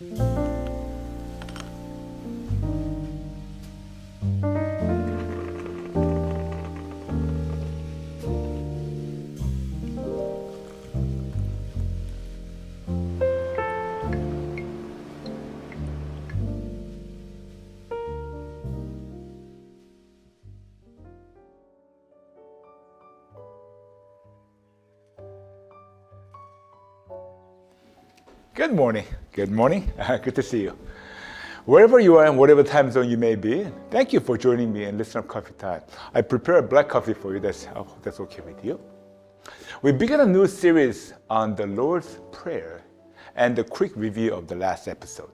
Good morning. Good morning. Good to see you. Wherever you are and whatever time zone you may be, thank you for joining me in Listen Up Coffee Time. I prepared black coffee for you. That's okay with you. We began a new series on the Lord's Prayer and the quick review of the last episode.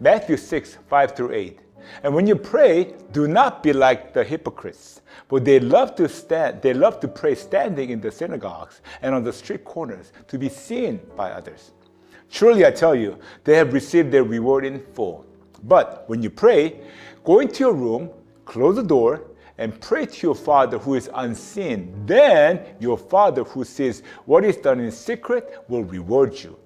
Matthew 6, 5 through 8. And when you pray, do not be like the hypocrites, for they love to pray standing in the synagogues and on the street corners to be seen by others. Surely I tell you, they have received their reward in full. But when you pray, go into your room, close the door, and pray to your Father who is unseen. Then your Father who sees what is done in secret will reward you.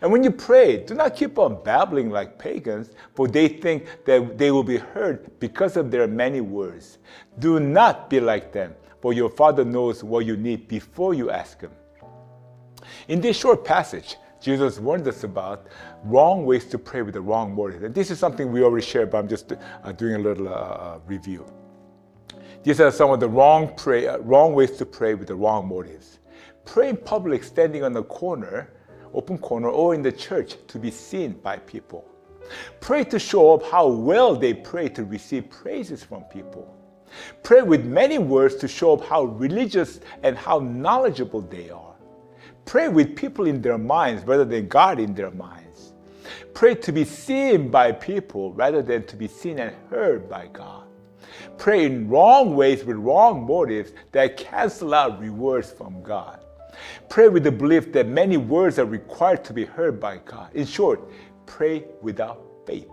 And when you pray, do not keep on babbling like pagans, for they think that they will be heard because of their many words. Do not be like them, for your Father knows what you need before you ask Him. In this short passage, Jesus warned us about wrong ways to pray with the wrong motives. And this is something we already shared, but I'm just doing a little review. These are some of the wrong ways to pray with the wrong motives. Pray in public, standing on the corner, open corner, or in the church to be seen by people. Pray to show up how well they pray to receive praises from people. Pray with many words to show up how religious and how knowledgeable they are. Pray with people in their minds rather than God in their minds. Pray to be seen by people rather than to be seen and heard by God. Pray in wrong ways with wrong motives that cancel out rewards from God. Pray with the belief that many words are required to be heard by God. In short, pray without faith.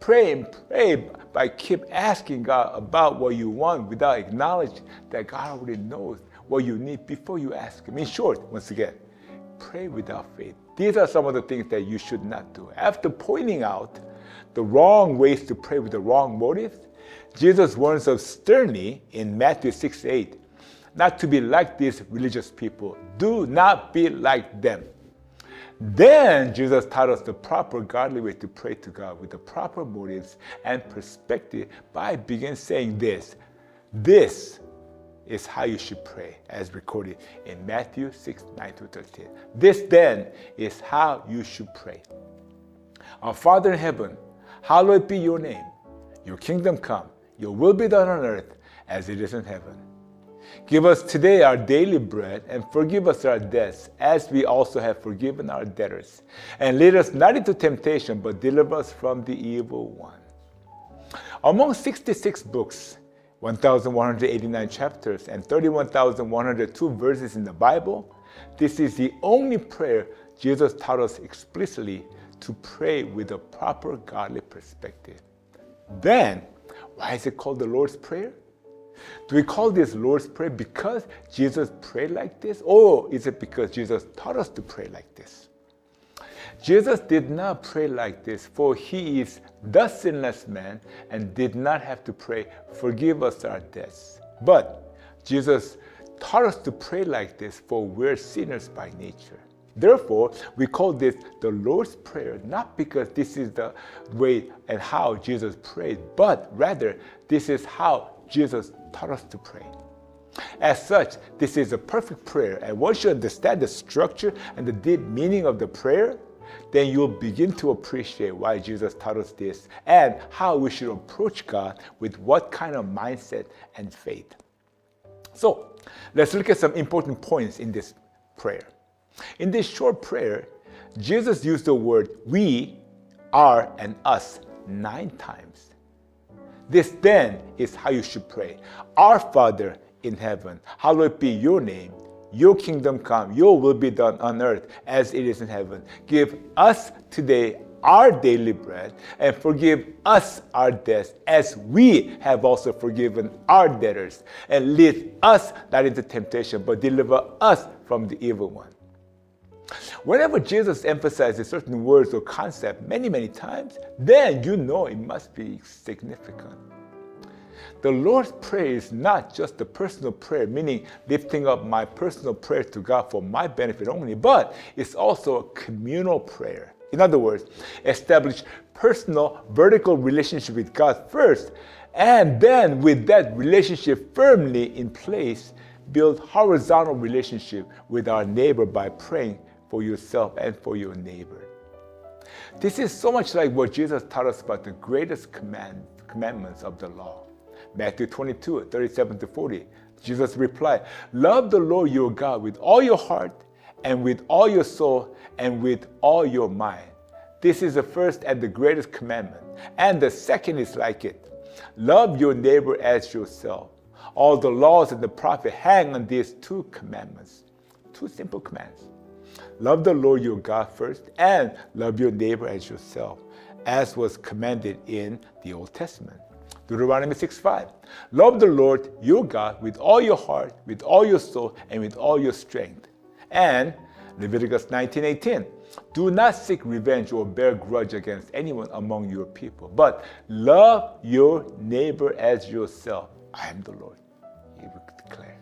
Pray and pray by keep asking God about what you want without acknowledging that God already knows what you need before you ask Him. In short, once again, pray without faith. These are some of the things that you should not do. After pointing out the wrong ways to pray with the wrong motives, Jesus warns us sternly in Matthew 6:8, not to be like these religious people. Do not be like them. Then Jesus taught us the proper godly way to pray to God with the proper motives and perspective by begin saying this. This is how you should pray, as recorded in Matthew 6, 9 through 13. This then is how you should pray. Our Father in heaven, hallowed be your name. Your kingdom come, your will be done on earth as it is in heaven. Give us today our daily bread, and forgive us our debts, as we also have forgiven our debtors. And lead us not into temptation, but deliver us from the evil one. Among 66 books, 1,189 chapters, and 31,102 verses in the Bible, this is the only prayer Jesus taught us explicitly to pray with a proper godly perspective. Then, why is it called the Lord's Prayer? Do we call this Lord's Prayer because Jesus prayed like this, or is it because Jesus taught us to pray like this? Jesus did not pray like this, for He is the sinless man and did not have to pray, forgive us our debts. But Jesus taught us to pray like this, for we're sinners by nature. Therefore, we call this the Lord's Prayer, not because this is the way and how Jesus prayed, but rather this is how Jesus taught us to pray. As such, this is a perfect prayer, and once you understand the structure and the deep meaning of the prayer, then you'll begin to appreciate why Jesus taught us this and how we should approach God with what kind of mindset and faith. So, let's look at some important points in this prayer. In this short prayer, Jesus used the word we, are, and us 9 times. This then is how you should pray. Our Father in heaven, hallowed be your name. Your kingdom come, your will be done on earth as it is in heaven. Give us today our daily bread, and forgive us our debts as we have also forgiven our debtors. And lead us not into temptation, but deliver us from the evil one. Whenever Jesus emphasizes certain words or concepts many times, then you know it must be significant. The Lord's Prayer is not just a personal prayer, meaning lifting up my personal prayer to God for my benefit only, but it's also a communal prayer. In other words, establish personal vertical relationship with God first, and then with that relationship firmly in place, build horizontal relationship with our neighbor by praying for yourself and for your neighbor. This is so much like what Jesus taught us about the greatest commandments of the law. Matthew 22:37-40, Jesus replied, "Love the Lord your God with all your heart and with all your soul and with all your mind." This is the first and the greatest commandment. And the second is like it. Love your neighbor as yourself. All the laws and the prophets hang on these two commandments. Two simple commands. Love the Lord your God first and love your neighbor as yourself, as was commanded in the Old Testament. Deuteronomy 6:5, love the Lord your God with all your heart, with all your soul, and with all your strength. And Leviticus 19:18, do not seek revenge or bear grudge against anyone among your people, but love your neighbor as yourself. I am the Lord, he would declare.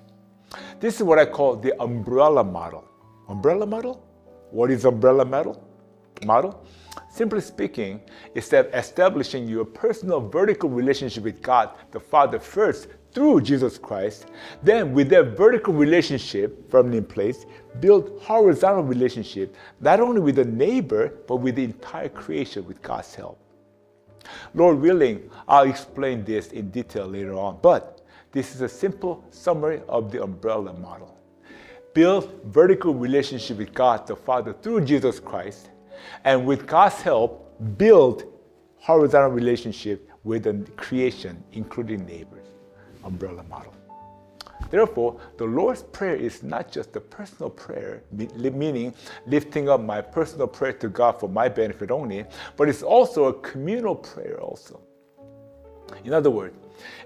This is what I call the umbrella model. Umbrella model? What is umbrella model? Simply speaking, it's establishing your personal vertical relationship with God the Father first through Jesus Christ. Then with that vertical relationship firmly in place, build horizontal relationship not only with the neighbor, but with the entire creation with God's help. Lord willing, I'll explain this in detail later on, but this is a simple summary of the umbrella model. Build vertical relationship with God the Father through Jesus Christ, and with God's help, build horizontal relationship with the creation, including neighbors. Umbrella model. Therefore, the Lord's Prayer is not just a personal prayer, meaning lifting up my personal prayer to God for my benefit only, but it's also a communal prayer also. In other words,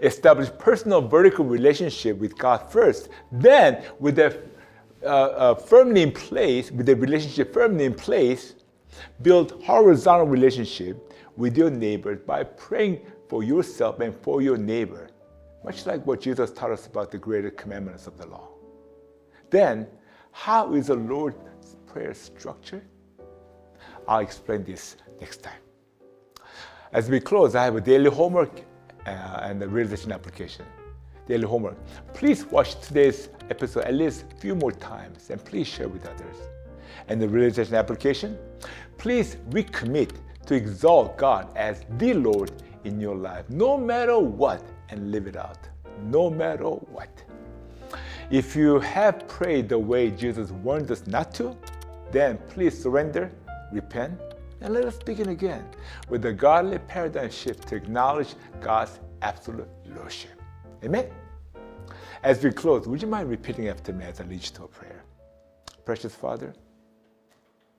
establish personal vertical relationship with God first, then with that firmly in place, with the relationship firmly in place, build horizontal relationship with your neighbor by praying for yourself and for your neighbor, much like what Jesus taught us about the greater commandments of the law. Then, how is the Lord's Prayer structured? I'll explain this next time. As we close, I have a daily homework and a realization application. Daily homework. Please watch today's episode at least a few more times and please share with others. And the realization application, please recommit to exalt God as the Lord in your life, no matter what, and live it out, no matter what. If you have prayed the way Jesus warned us not to, then please surrender, repent, and let us begin again with a godly paradigm shift to acknowledge God's absolute lordship. Amen? As we close, would you mind repeating after me as I lead you to a prayer? Precious Father,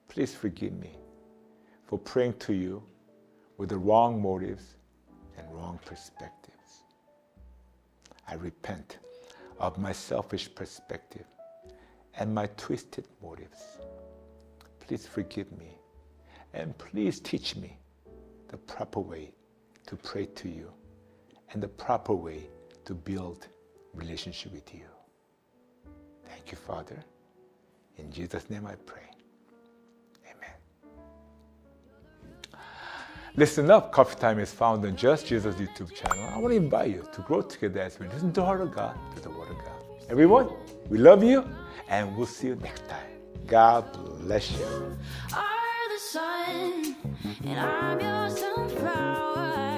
please forgive me for praying to you with the wrong motives and wrong perspectives. I repent of my selfish perspective and my twisted motives. Please forgive me and please teach me the proper way to pray to you and the proper way to build relationship with you. Thank you, Father. In Jesus' name I pray. Listen Up Coffee Time is found on Just Jesus YouTube channel. I want to invite you to grow together as we listen to the heart of God, to the word of God. Everyone, we love you and we'll see you next time. God bless you. You are the sun and I'm your sunflower.